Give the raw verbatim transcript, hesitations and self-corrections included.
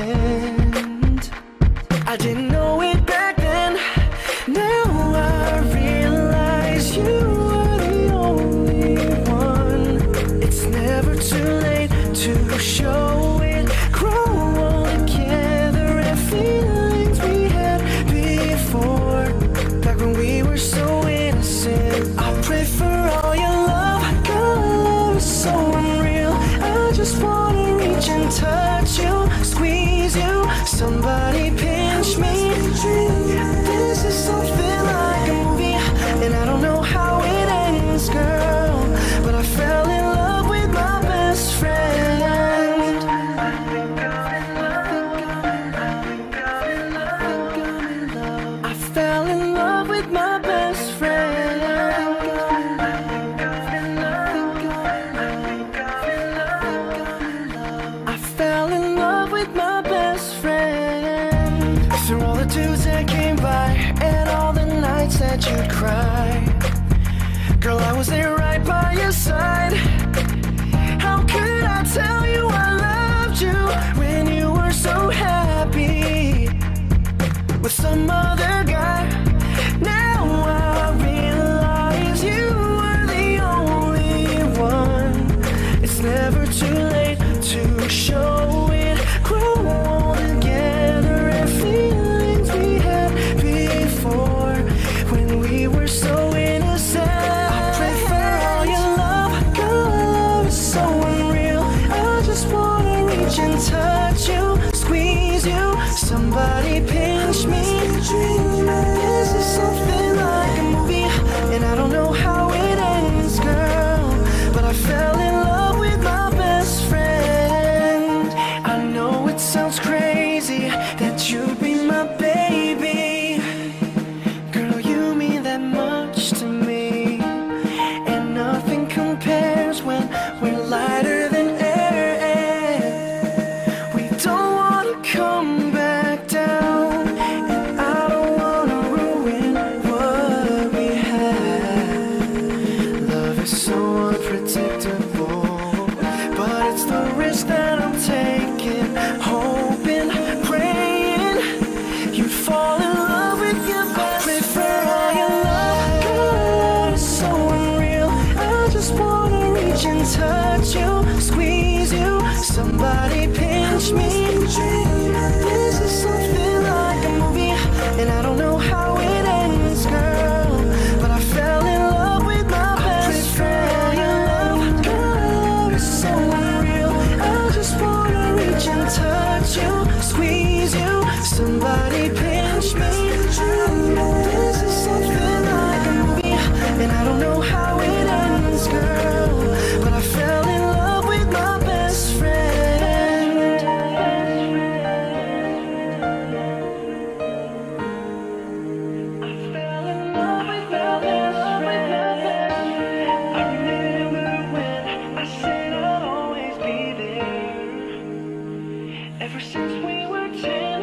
pretend I didn't know it back then. Now I realize you are the only one. It's never too late to show it. Grow all together and feelings we had before, back when we were so innocent. I pray for all your love. God, love is so unreal. I just wanna reach and touch you, squeeze you, somebody pinch me. This is something like a movie, and I don't know how it ends, girl, but I fell in love with my best friend. I think I'm in love, I think I'm in love, I fell in love with my best friend. I think I'm in love, I think I'm in love, I fell in love with my best friend. Through all the dudes that came by and all the nights that you'd cry, girl, I was there right by your side. How could I tell you I loved you when you were so happy with some other guy? Now I realize you were the only one. It's never too late to show it. Grow all together and feelings we had before, when we were so innocent. I pray for all your love, girl, love is so unreal. I just wanna reach and touch you, squeeze you, somebody pinch me. This is something like a movie, and I don't know how it ends, girl, but I fell in love with my best friend. Sounds crazy that you'd be my baby. Girl, you mean that much to me, and nothing compares when we're lighter than air. We don't want to come back down, and I don't want to ruin what we had. Love is so unpredictable, but it's the risk that I'm taking. Hoping, praying, you'd fall in love with your best friend. I pray for all your love, girl, it's so unreal. I just wanna reach and touch you, squeeze you, somebody pinch me. This is something like a movie, and I don't know how it ends, girl, but I fell in love with my best friend. I pray for all your love, girl, love is so unreal. I just wanna and touch you, squeeze you, somebody pinch me. This is something like a movie, and I don't know how it ends, girl, but I fell in love with my best friend. I fell in love with my best friend. I remember when I said I'd always be there. Ever since we were ten.